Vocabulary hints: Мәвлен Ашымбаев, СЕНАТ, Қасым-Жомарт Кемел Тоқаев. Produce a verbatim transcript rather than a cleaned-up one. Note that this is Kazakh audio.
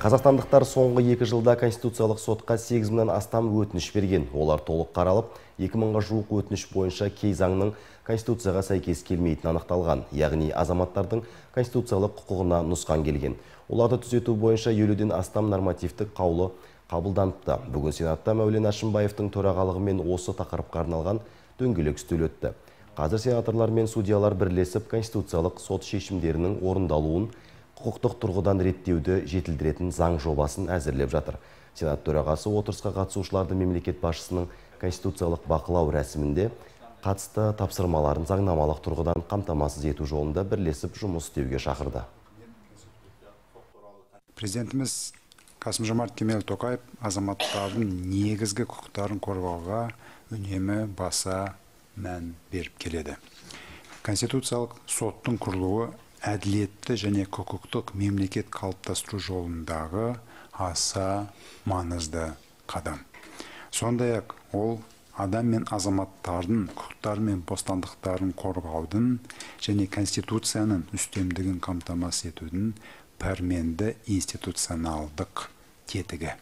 Қазақстандықтар соңғы екі жылда Конституциялық сотқа сегіз мыңнан астам өтініш берген. Олар толық қаралып, екі мыңға жуық өтініш бойынша кей заңның Конституцияға сәйкес келмейтін анықталған, яғни азаматтардың конституциялық құқығына нұсқан келген. Оларды түзету бойынша елуден астам нормативтік қаулы қабылданыпты. Бүгін Сенатта Мәвлен Ашымбаевтың төрағалығымен осы тақырыпқа арналған дөңгелек үстел өтті. Қазір сенаторлар мен судьялар бірлесіп Конституциялық сот шешімдерінің орындалуын құқықтық тұрғыдан реттеуді жетілдіретін заң жобасын әзірлеп жатыр. Сенат төрағасы отырысқа қатысушыларды мемлекет басшысының конституциялық бақылау рәсімінде қатысты тапсырмаларын заңнамалық тұрғыдан қамтамасыз ету жолында бірлесіп жұмыс істеуге шақырды. Президентіміз Қасым-Жомарт Кемел Тоқаев азаматтардың негізгі құқықтарын қорғауға үнемі баса мән беріп келеді. Конституциялық соттың құрылуы әділетті және құқықтық мемлекет қалыптастыру жолындағы аса маңызды қадам. Сондай-ақ ол адам мен азаматтардың құқықтары мен бостандықтарын қорғаудың және конституцияның үстемдігін қамтамасыз етудің пәрменді институционалдық тетігі.